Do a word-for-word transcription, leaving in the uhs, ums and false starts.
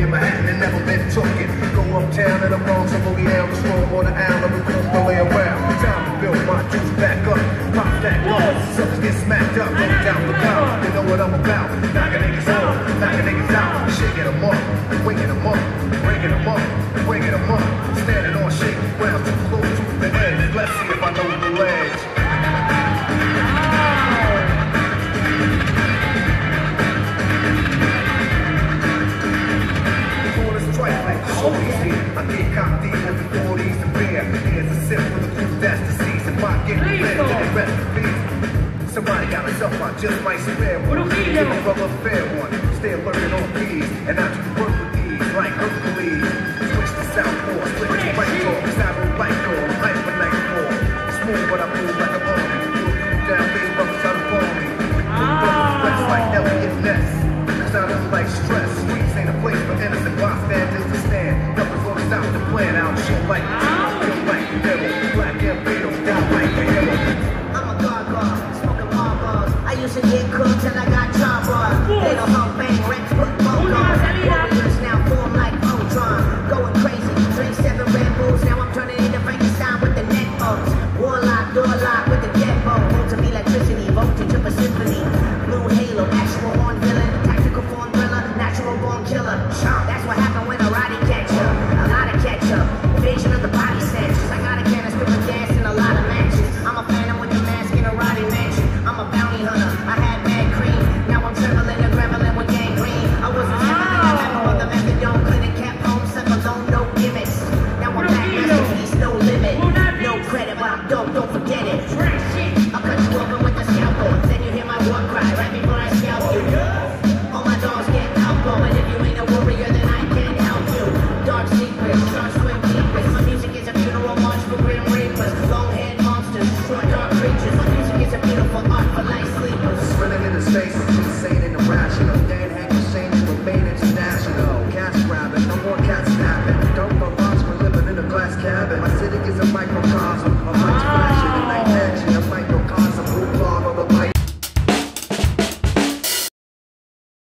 in Manhattan and never been talking. Go uptown and I'm on somebody down the storm on the island and coast the way around. Time to build my juice back up, pop that off, suckers get smacked up, run down the power. You know what I'm about, knocking niggas out, knocking niggas out, shaking them up, waking them up, breaking them up, waking them up, standing on shit, round too close to the edge. Let's see if I know the ledge. I get copped these with the forties to bear. Here's a sip for the crew that's deceased. If I get better than the rest of these, somebody got myself, I just might spare one. Give a brother a fair one. Stay lurking on these, and I just work with these like Hercules. Switch to southpaw, switch to right door, side on right door, life for night door. Smooth but I move like a army. You'll move down big bucks out of army. Put brothers west like Elliot Ness. Cause I don't like stress. Streets ain't a place for innocent bystanders to stand. Stop the plan out, shit like I feel like the devil, black and fatal, down like the devil. I'm a gargoyle, smoking marbles. I used to get cooked and I got charred. Little hump, bang, wreck, put bone on. Warriors now form like Ultron, going crazy. Drink seven Red Bulls, now I'm turning into Frankenstein with the neck bones. Warlock, door lock with the deadbolt. Bolts of electricity, voltage of a symphony. Blue halo, actual horn villain, tactical form thriller, natural born killer. That's what happened when I ride it. Vision of the body snatches. I got a canister with gas and a lot of matches. I'm a phantom with a mask and a Roddy mansion. I'm a bounty hunter. I had bad cream. Now I'm trembling and gremlin with gangrene. I was a family. I had my mother methadone. Couldn't cap home, slept alone, no gimmicks. Now I'm back masterpiece, no limit. No credit, but I'm dope, don't forget it. I'll cut you open with a scalpel. Then you hear my war cry right before I scalp you. All my dogs get outlaw, and if you ain't a warrior, then I can't help you. Dark secrets, dark swing. My music is a funeral march for grim reapers, long-haired monsters, short dark creatures. My music is a beautiful art for light sleepers. Spilling in the space, insane and irrational. Dan Hanker's saying to remain international. Cats grabbing, no more cats snapping. Don't my box, we're living in a glass cabin. My city is a mic.